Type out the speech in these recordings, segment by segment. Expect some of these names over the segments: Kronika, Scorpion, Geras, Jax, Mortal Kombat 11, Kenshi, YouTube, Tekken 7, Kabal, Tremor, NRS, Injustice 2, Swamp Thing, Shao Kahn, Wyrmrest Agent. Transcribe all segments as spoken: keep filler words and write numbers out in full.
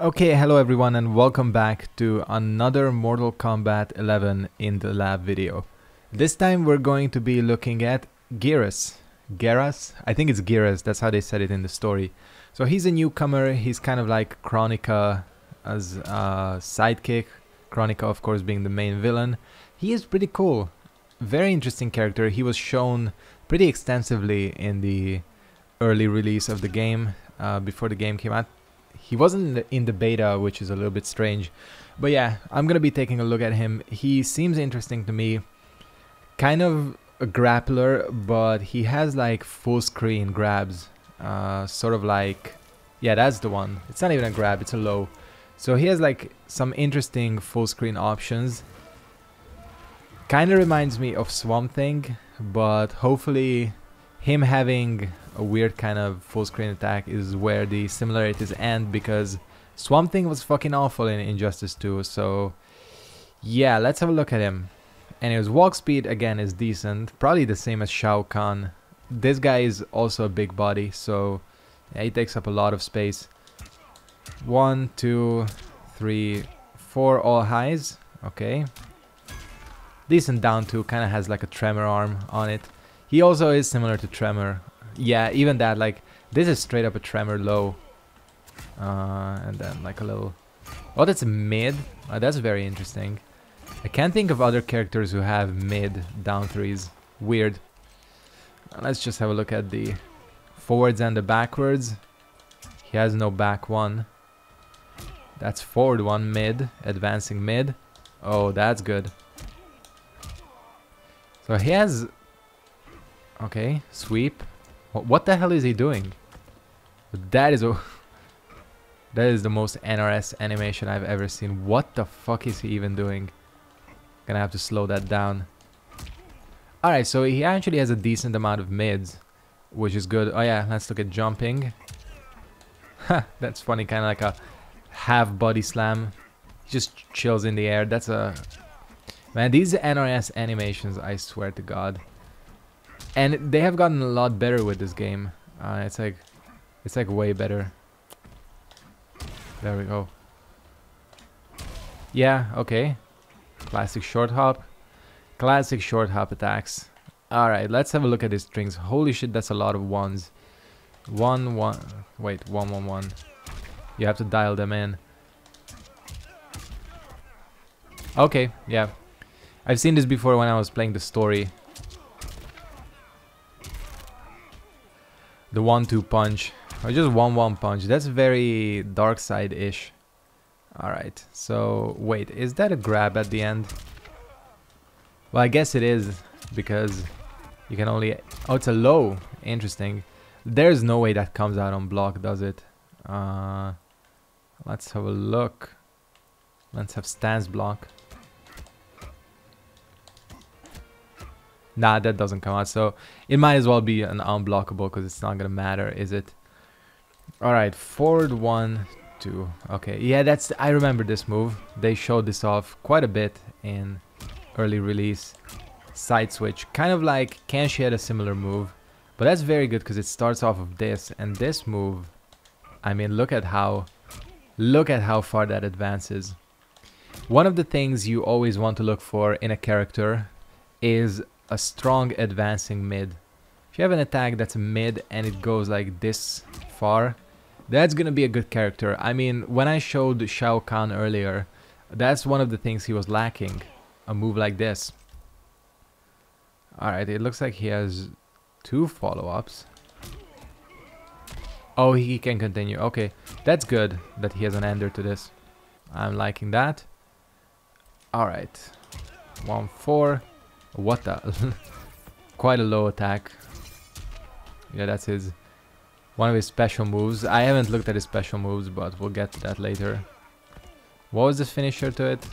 Okay, hello everyone and welcome back to another Mortal Kombat eleven in the lab video. This time we're going to be looking at Geras. Geras? I think it's Geras, that's how they said it in the story. So he's a newcomer, he's kind of like Kronika as a sidekick. Kronika of course being the main villain. He is pretty cool, very interesting character. He was shown pretty extensively in the early release of the game, uh, before the game came out. He wasn't in the, in the beta, which is a little bit strange. But yeah, I'm going to be taking a look at him. He seems interesting to me. Kind of a grappler, but he has like full screen grabs. Uh, sort of like... Yeah, that's the one. It's not even a grab, it's a low. So he has like some interesting full screen options. Kind of reminds me of Swamp Thing, but hopefully him having a weird kind of full screen attack is where the similarities end, because Swamp Thing was fucking awful in Injustice two, so yeah, let's have a look at him. Anyways, walk speed again is decent, probably the same as Shao Kahn. This guy is also a big body, so yeah, he takes up a lot of space. One, two, three, four, all highs, okay. Decent down two, kinda has like a Tremor arm on it. He also is similar to Tremor. Yeah, even that, like, this is straight up a Tremor low. Uh, and then, like, a little... Oh, that's mid. Oh, that's very interesting. I can't think of other characters who have mid down threes. Weird. Let's just have a look at the forwards and the backwards. He has no back one. That's forward one, mid. Advancing mid. Oh, that's good. So he has... Okay, sweep. What the hell is he doing? That is a that is the most N R S animation I've ever seen. What the fuck is he even doing? Gonna have to slow that down. Alright, so he actually has a decent amount of mids, which is good. Oh yeah, let's look at jumping. Ha, that's funny, kinda like a half body slam. He just chills in the air. That's a... Man, these N R S animations, I swear to God. And they have gotten a lot better with this game. Uh, it's like, it's like way better. There we go. Yeah, okay. Classic short hop. Classic short hop attacks. Alright, let's have a look at his strings. Holy shit, that's a lot of ones. One, one... Wait, one, one, one. You have to dial them in. Okay, yeah. I've seen this before when I was playing the story. The one two punch, or just one one punch, that's very dark side-ish. Alright, so wait, is that a grab at the end? Well, I guess it is, because you can only... Oh, it's a low, interesting. There's no way that comes out on block, does it? Uh, let's have a look. Let's have stance block. Nah, that doesn't come out, so it might as well be an unblockable, because it's not gonna matter, is it? Alright, forward one, two, okay, yeah, that's, I remember this move. They showed this off quite a bit in early release. Side switch, kind of like Kenshi had a similar move, but that's very good, because it starts off of this, and this move, I mean, look at how, look at how far that advances. One of the things you always want to look for in a character is a strong advancing mid. If you have an attack that's a mid and it goes like this far, that's gonna be a good character. I mean, when I showed Shao Kahn earlier, that's one of the things he was lacking, a move like this. Alright, it looks like he has two follow-ups. Oh, he can continue. Okay, that's good that he has an ender to this. I'm liking that. Alright, one four. What the... Quite a low attack. Yeah, that's his... One of his special moves. I haven't looked at his special moves, but we'll get to that later. What was the finisher to it?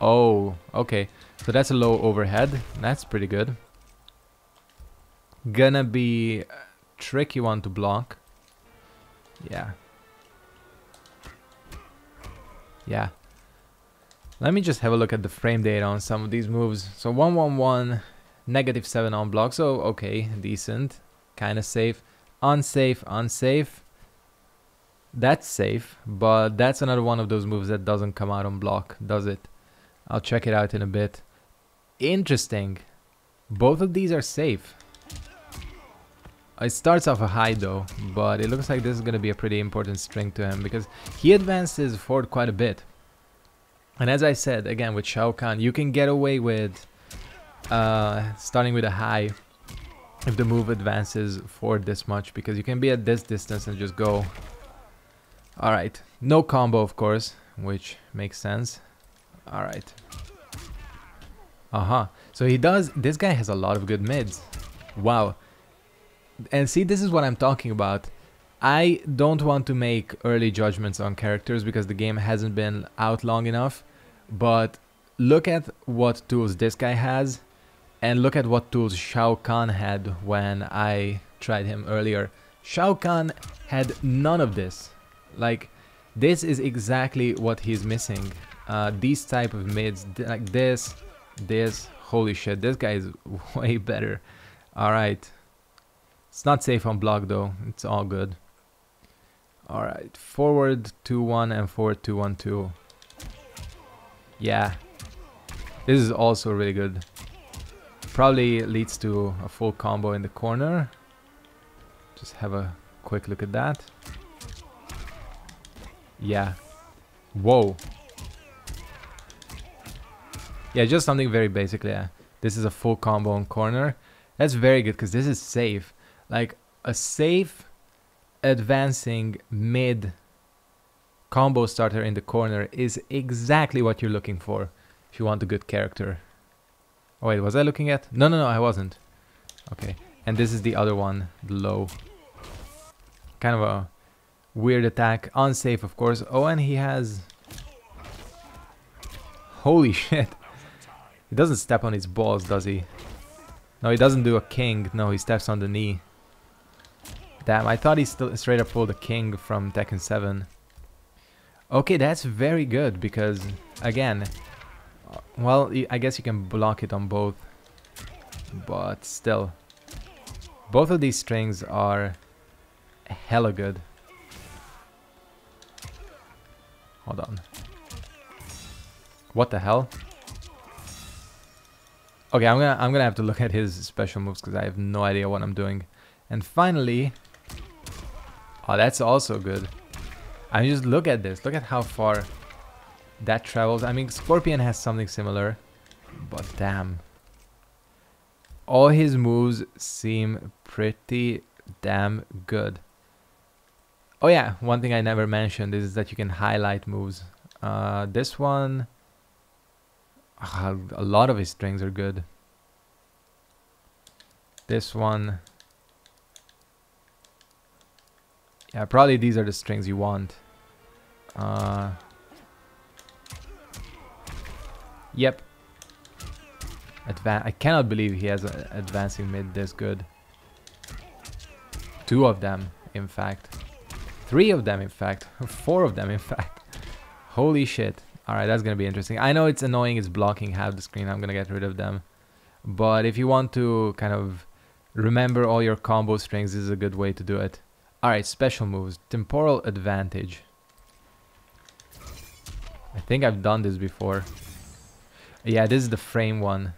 Oh, okay. So that's a low overhead. That's pretty good. Gonna be a tricky one to block. Yeah. Yeah. Let me just have a look at the frame data on some of these moves. So one one one, negative seven on block, so okay, decent, kinda safe. Unsafe, unsafe. That's safe, but that's another one of those moves that doesn't come out on block, does it? I'll check it out in a bit. Interesting. Both of these are safe. It starts off a high though, but it looks like this is going to be a pretty important string to him because he advances forward quite a bit. And as I said, again, with Shao Kahn, you can get away with uh, starting with a high if the move advances forward this much, because you can be at this distance and just go. Alright, no combo of course, which makes sense. Alright. Uh-huh. So he does, this guy has a lot of good mids. Wow. And see, this is what I'm talking about. I don't want to make early judgments on characters because the game hasn't been out long enough. But look at what tools this guy has, and look at what tools Shao Kahn had when I tried him earlier. Shao Kahn had none of this. Like, this is exactly what he's missing. Uh, these type of mids, like this, this, holy shit, this guy is way better. Alright. It's not safe on block though, it's all good. Alright, forward two one and forward two one two. Yeah. This is also really good. Probably leads to a full combo in the corner. Just have a quick look at that. Yeah. Whoa. Yeah, just something very basic, yeah. This is a full combo in corner. That's very good because this is safe. Like a safe advancing mid combo starter in the corner is exactly what you're looking for if you want a good character. Oh wait, was I looking at? No, no, no, I wasn't. Okay, and this is the other one, the low. Kind of a weird attack, unsafe of course. Oh, and he has... Holy shit. He doesn't step on his balls, does he? No, he doesn't do a king. No, he steps on the knee. Damn, I thought he still straight up pulled a king from Tekken seven. Okay, that's very good because, again, well, I guess you can block it on both. But still, both of these strings are hella good. Hold on. What the hell? Okay, I'm gonna I'm gonna have to look at his special moves because I have no idea what I'm doing. And finally, oh, that's also good. I mean, just look at this. Look at how far that travels. I mean, Scorpion has something similar, but damn, all his moves seem pretty damn good. Oh yeah, one thing I never mentioned is that you can highlight moves. Uh, this one. A lot of his strings are good. This one. Yeah, probably these are the strings you want. Uh, yep. Advan- I cannot believe he has an advancing mid this good. Two of them, in fact. Three of them, in fact. Four of them, in fact. Holy shit. Alright, that's going to be interesting. I know it's annoying, it's blocking half the screen, I'm going to get rid of them. But if you want to kind of remember all your combo strings, this is a good way to do it. Alright, special moves. Temporal advantage. I think I've done this before. Yeah, this is the frame one.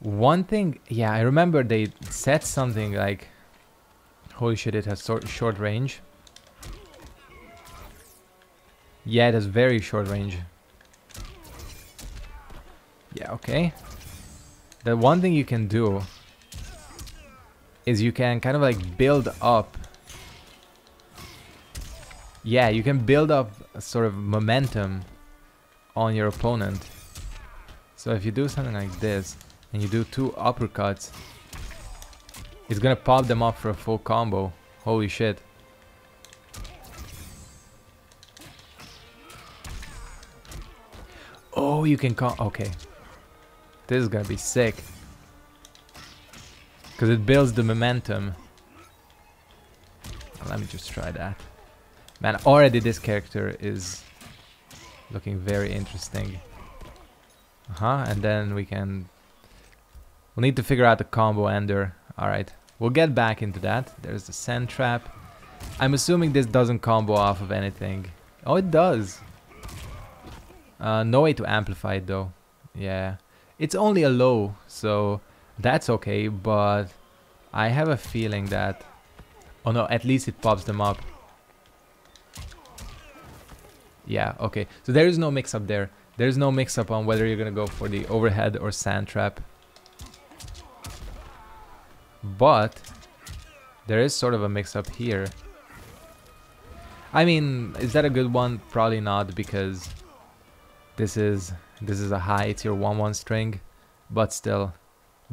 One thing, yeah, I remember they said something like, holy shit, it has short range. Yeah, it has very short range. Yeah, okay. The one thing you can do is you can kind of like build up. Yeah, you can build up a sort of momentum on your opponent. So if you do something like this and you do two uppercuts, it's gonna pop them up for a full combo. Holy shit. Oh, you can call. Okay. This is gonna be sick. Because it builds the momentum. Let me just try that. Man, already this character is looking very interesting. Uh-huh, and then we can... We'll need to figure out the combo ender. Alright, we'll get back into that. There's the sand trap. I'm assuming this doesn't combo off of anything. Oh, it does. Uh, no way to amplify it though. Yeah. It's only a low, so that's okay, but I have a feeling that... Oh no, at least it pops them up. Yeah, okay. So there is no mix-up there. There is no mix-up on whether you're gonna go for the overhead or sand trap. But there is sort of a mix-up here. I mean, is that a good one? Probably not, because this is this is a high. It's your one one string, but still,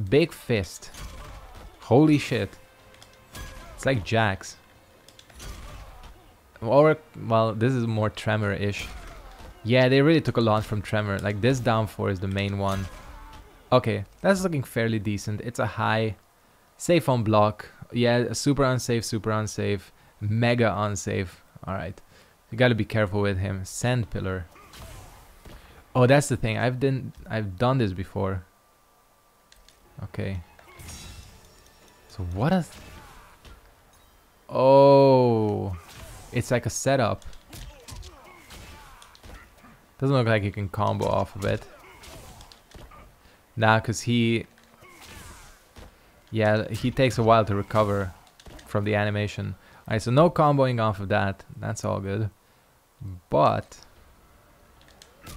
big fist. Holy shit! It's like Jax. Or well, this is more Tremor-ish. Yeah, they really took a lot from Tremor. Like this down four is the main one. Okay, that's looking fairly decent. It's a high. Safe on block, yeah, super unsafe, super unsafe, mega unsafe. Alright, you gotta be careful with him. Sand pillar. Oh, that's the thing, I've done, I've done this before. Okay. So what a... Th oh, it's like a setup. Doesn't look like you can combo off of it. Nah, cause he... Yeah, he takes a while to recover from the animation. Alright, so no comboing off of that. That's all good. But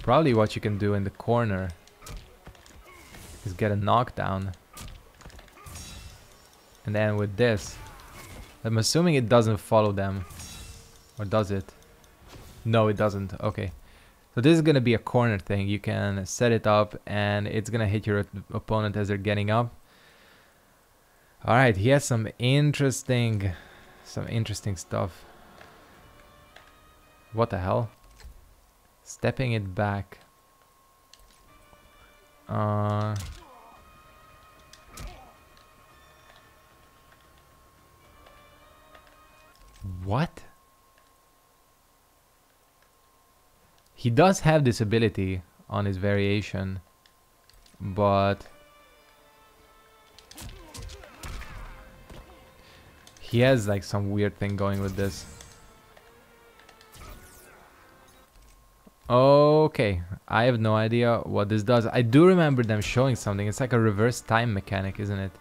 probably what you can do in the corner is get a knockdown. And then with this, I'm assuming it doesn't follow them. Or does it? No, it doesn't. Okay. So this is going to be a corner thing. You can set it up and it's going to hit your opponent as they're getting up. Alright, he has some interesting, some interesting stuff. What the hell? Stepping it back. Uh, what? He does have this ability on his variation, but... He has like some weird thing going with this. Okay, I have no idea what this does. I do remember them showing something. It's like a reverse time mechanic, isn't it?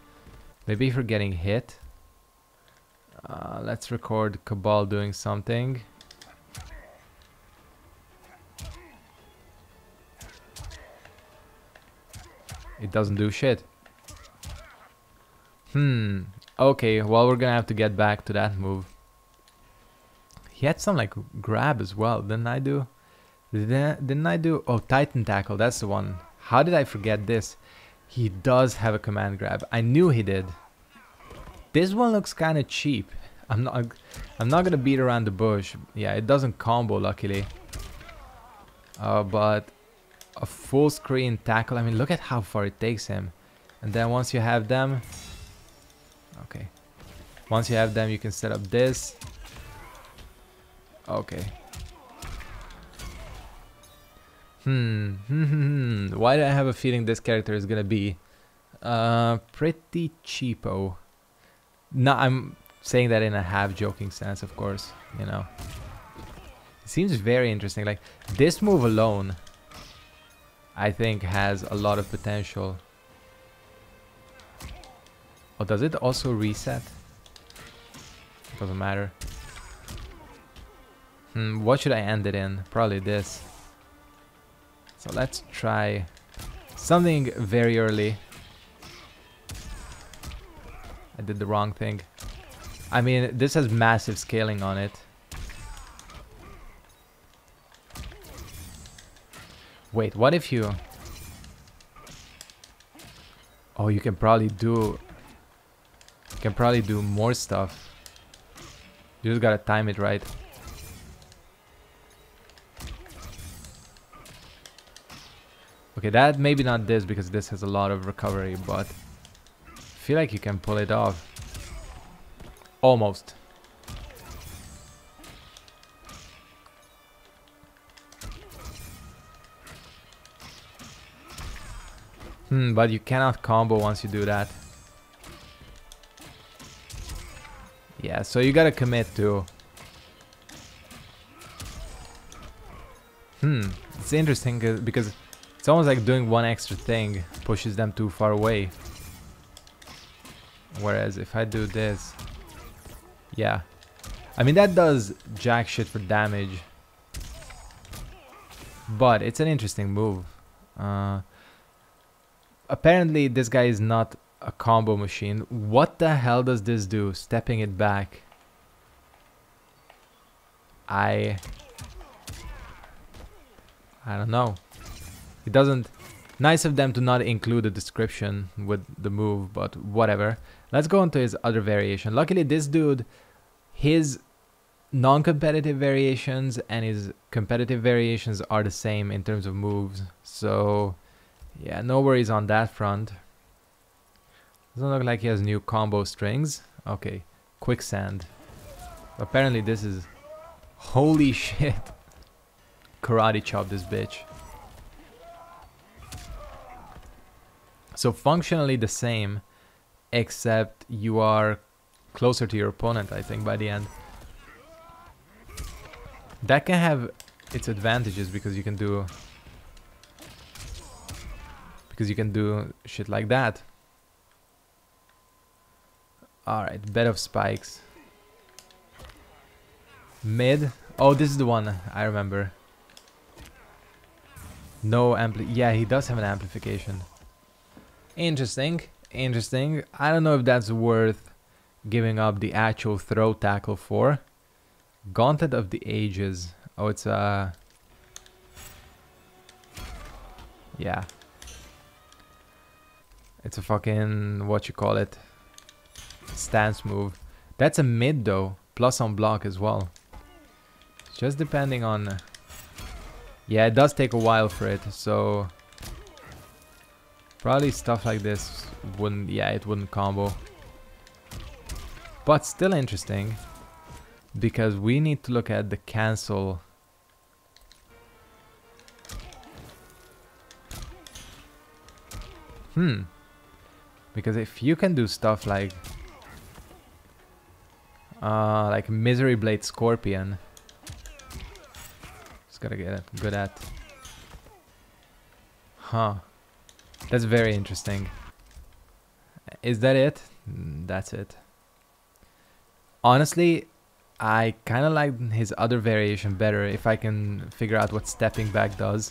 Maybe if you're getting hit. Uh, let's record Kabal doing something. It doesn't do shit. Hmm. Okay, well, we're gonna have to get back to that move. He had some like grab as well, didn't I do? Didn't, didn't I do? Oh, Titan Tackle, that's the one. How did I forget this? He does have a command grab. I knew he did. This one looks kind of cheap. I'm not, I'm not gonna beat around the bush. Yeah, it doesn't combo, luckily. Uh, but a full screen tackle, I mean, look at how far it takes him. And then once you have them... Okay, once you have them, you can set up this. Okay. Hmm, hmm, why do I have a feeling this character is gonna be uh, pretty cheapo? No, I'm saying that in a half-joking sense, of course, you know. It seems very interesting, like, this move alone, I think, has a lot of potential. Oh, does it also reset? Doesn't matter. Hmm, what should I end it in? Probably this. So let's try something very early. I did the wrong thing. I mean, this has massive scaling on it. Wait, what if you... Oh, you can probably do... Can probably do more stuff. You just gotta time it right. Okay, that maybe not this because this has a lot of recovery, but I feel like you can pull it off. Almost. Hmm, but you cannot combo once you do that. Yeah, Yeah, so you gotta commit to... Hmm, it's interesting because it's almost like doing one extra thing pushes them too far away. Whereas if I do this... Yeah. I mean, that does jack shit for damage. But it's an interesting move. Uh, apparently, this guy is not a combo machine. What the hell does this do? Stepping it back. I... I don't know. It doesn't... Nice of them to not include a description with the move, but whatever. Let's go on to his other variation. Luckily, this dude... His non-competitive variations and his competitive variations are the same in terms of moves. So, yeah, no worries on that front. Doesn't look like he has new combo strings. Okay, quicksand. Apparently this is... Holy shit. Karate chop this bitch. So functionally the same, except you are... closer to your opponent, I think, by the end. That can have its advantages because you can do... Because you can do shit like that. Alright, bed of spikes. Mid. Oh, this is the one I remember. No ampli... Yeah, he does have an amplification. Interesting. Interesting. I don't know if that's worth... giving up the actual throw tackle for. Gauntlet of the Ages. Oh, it's a... Uh... Yeah. It's a fucking... what you call it? Stance move. That's a mid though. Plus on block as well. Just depending on... Yeah, it does take a while for it, so... Probably stuff like this wouldn't... Yeah, it wouldn't combo. But still interesting, because we need to look at the cancel. Hmm. Because if you can do stuff like... Uh, like Misery Blade Scorpion. Just gotta get good at. Huh. That's very interesting. Is that it? That's it. Honestly, I kind of like his other variation better if I can figure out what stepping back does.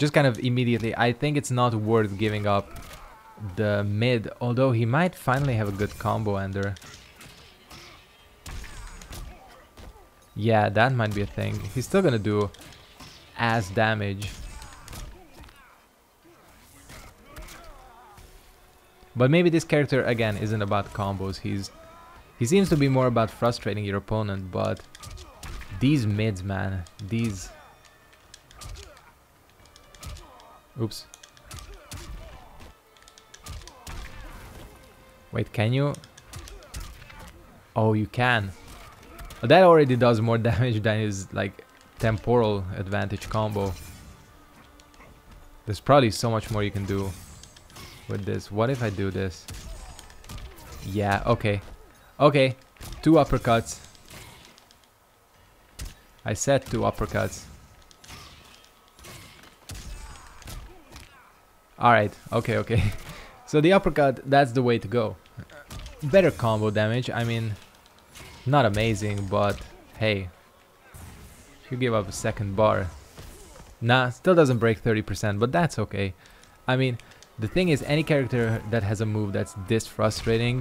Just kind of immediately. I think it's not worth giving up the mid, although he might finally have a good combo ender. Yeah, that might be a thing. He's still gonna do ass damage. But maybe this character, again, isn't about combos. He's He seems to be more about frustrating your opponent, but... These mids, man. These... Oops. Wait, can you? Oh, you can. Well, that already does more damage than his, like, temporal advantage combo. There's probably so much more you can do with this. What if I do this? Yeah, okay. Okay, two uppercuts. I said two uppercuts. Alright, okay, okay. So the uppercut, that's the way to go. Better combo damage, I mean, not amazing, but hey. You give up a second bar. Nah, still doesn't break thirty percent, but that's okay. I mean... The thing is, any character that has a move that's this frustrating,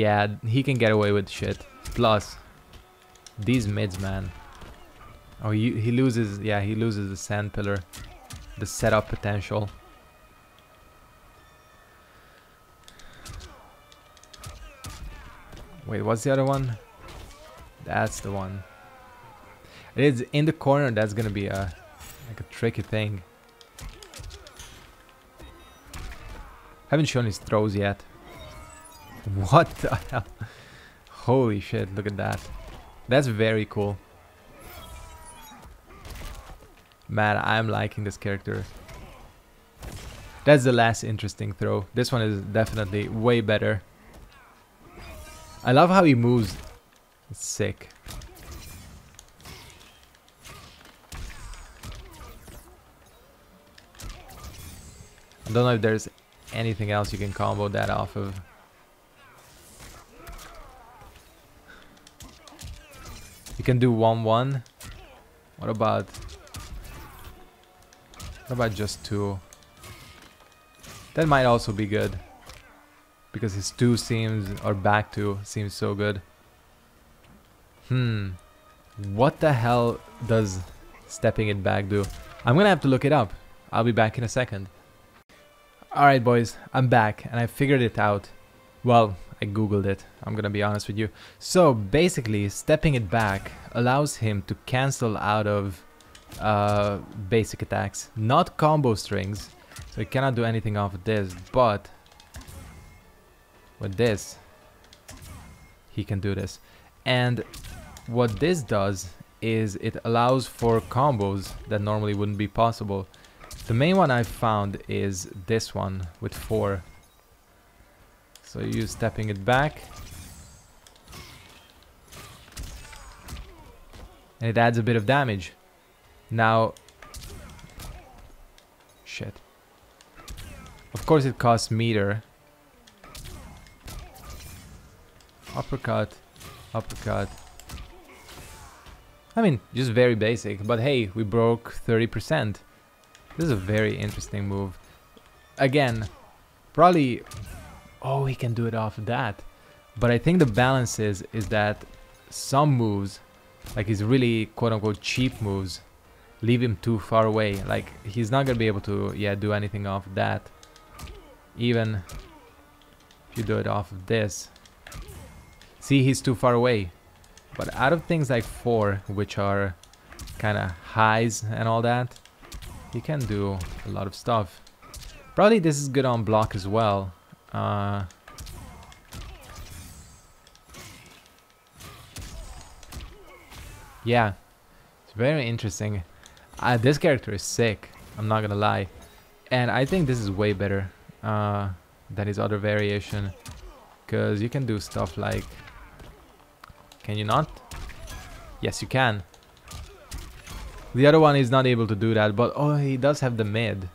yeah, he can get away with shit. Plus, these mids, man. Oh, he, he loses, yeah, he loses the sand pillar, the setup potential. Wait, what's the other one? That's the one. It is in the corner, that's gonna be a, like a tricky thing. Haven't shown his throws yet. What the hell? Holy shit, look at that. That's very cool. Man, I'm liking this character. That's the last interesting throw. This one is definitely way better. I love how he moves. It's sick. I don't know if there's anything else you can combo that off of. You can do one one. What about... What about just two? That might also be good. Because his two seems, or back two, seems so good. Hmm. What the hell does stepping it back do? I'm gonna have to look it up. I'll be back in a second. Alright boys, I'm back and I figured it out. Well, I googled it, I'm gonna be honest with you. So basically, stepping it back allows him to cancel out of uh, basic attacks. Not combo strings, so he cannot do anything off of this, but... with this, he can do this. And what this does is it allows for combos that normally wouldn't be possible. The main one I found is this one with four. So you're stepping it back. And it adds a bit of damage. Now... shit. Of course it costs meter. Uppercut, uppercut. I mean, just very basic, but hey, we broke thirty percent. This is a very interesting move. Again, probably... oh, he can do it off that. But I think the balance is, is that some moves, like his really quote-unquote cheap moves, leave him too far away. Like, he's not gonna be able to, yeah, do anything off that. Even if you do it off of this. See, he's too far away. But out of things like four, which are kind of highs and all that, he can do a lot of stuff. Probably this is good on block as well. Uh, yeah, it's very interesting. Uh, this character is sick, I'm not gonna lie. And I think this is way better uh, than his other variation. Because you can do stuff like... can you not? Yes, you can. The other one is not able to do that, but oh, he does have the mid.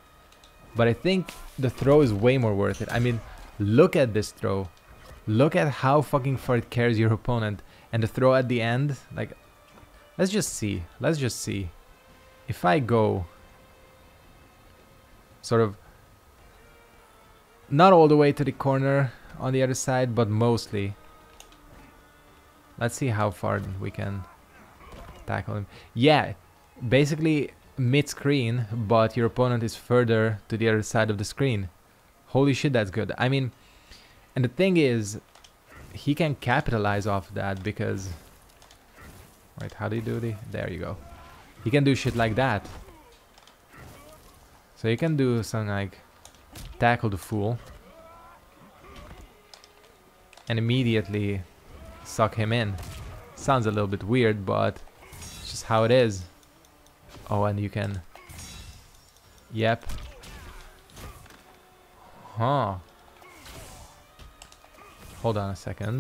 But I think the throw is way more worth it. I mean, look at this throw. Look at how fucking far it carries your opponent. And the throw at the end, like, let's just see. Let's just see. If I go sort of not all the way to the corner on the other side, but mostly. Let's see how far we can tackle him. Yeah, basically mid-screen, but your opponent is further to the other side of the screen. Holy shit, that's good. I mean, and the thing is, he can capitalize off that because... wait, how do you do the... there you go. He can do shit like that. So you can do something like tackle the fool. And immediately... suck him in. Sounds a little bit weird, but it's just how it is. Oh, and you can... yep. Huh. Hold on a second.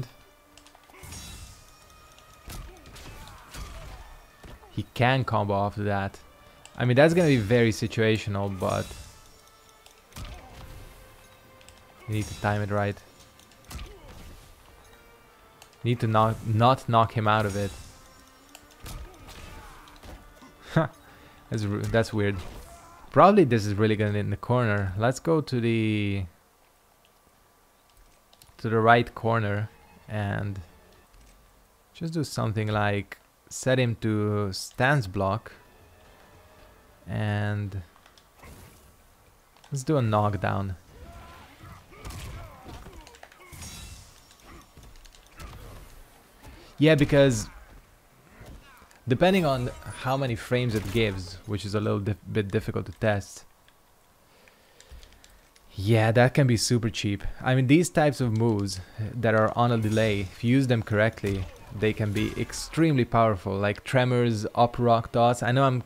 He can combo off that. I mean, that's gonna be very situational, but... you need to time it right. Need to not, not knock him out of it. that's, that's weird. Probably this is really gonna in the corner. Let's go to the... to the right corner and... just do something like set him to stance block. And... let's do a knockdown. Yeah, because depending on how many frames it gives, which is a little dif bit difficult to test. Yeah, that can be super cheap. I mean, these types of moves that are on a delay, if you use them correctly, they can be extremely powerful, like Tremors, Up Rock Dots. I know I'm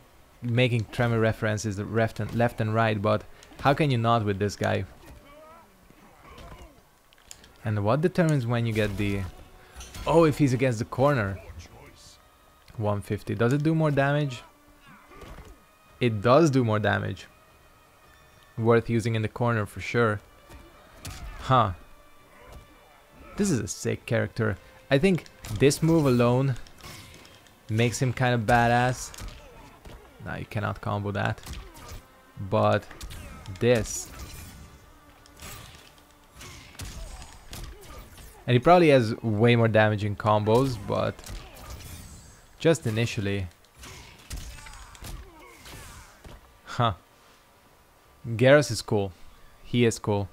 making Tremor references left and, left and right, but how can you not with this guy? And what determines when you get the... Oh, if he's against the corner. one fifty. Does it do more damage? It does do more damage. Worth using in the corner for sure. Huh. This is a sick character. I think this move alone makes him kind of badass. Nah, you cannot combo that. But this. And he probably has way more damaging combos, but just initially. Huh. Geras is cool. He is cool.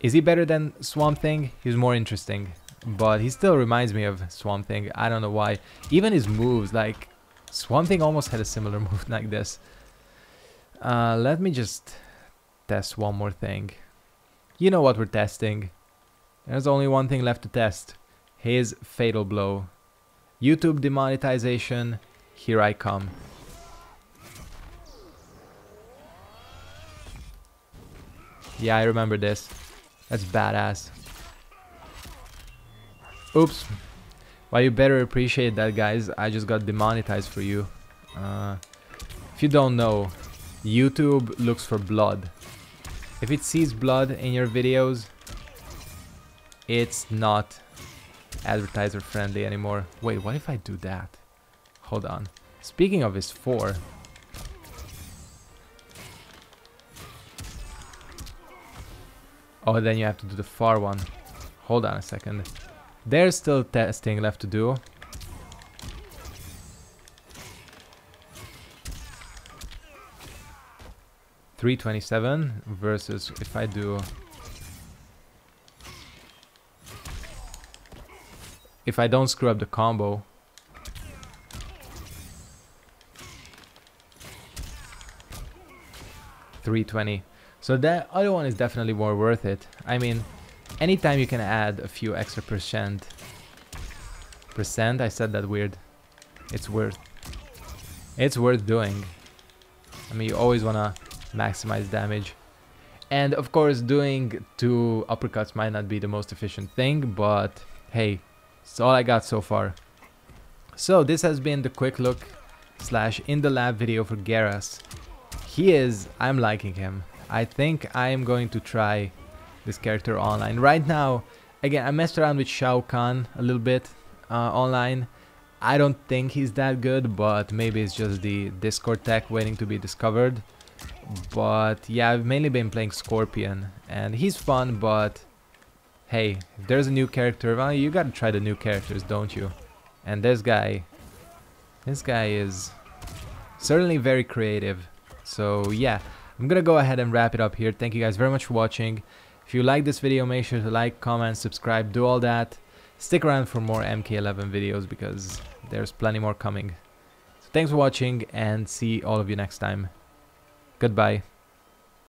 Is he better than Swamp Thing? He's more interesting. But he still reminds me of Swamp Thing. I don't know why. Even his moves, like Swamp Thing almost had a similar move like this. Uh, let me just test one more thing. You know what we're testing. There's only one thing left to test. His fatal blow. YouTube demonetization. Here I come. Yeah, I remember this. That's badass. Oops. Well, you better appreciate that, guys. I just got demonetized for you. Uh, if you don't know, YouTube looks for blood. If it sees blood in your videos, it's not advertiser friendly anymore. Wait, what if I do that? Hold on. Speaking of his four. Oh, then you have to do the far one. Hold on a second. There's still testing left to do. three twenty-seven versus if I do... If I don't screw up the combo. three twenty. So that other one is definitely more worth it. I mean, anytime you can add a few extra percent. Percent? I said that weird. It's worth. It's worth doing. I mean, you always want to maximize damage. And of course, doing two uppercuts might not be the most efficient thing, but hey, it's all I got so far. So this has been the quick look slash in the lab video for Geras. He is, I'm liking him. I think I am going to try this character online. Right now, again, I messed around with Shao Kahn a little bit uh, online. I don't think he's that good, but maybe it's just the Discord tech waiting to be discovered. But yeah, I've mainly been playing Scorpion, and he's fun, but hey, if there's a new character, well, you gotta try the new characters, don't you? And this guy, this guy is certainly very creative. So yeah. I'm gonna go ahead and wrap it up here. Thank you guys very much for watching. If you like this video, make sure to like, comment, subscribe, do all that. Stick around for more M K eleven videos because there's plenty more coming. So thanks for watching and see all of you next time. Goodbye.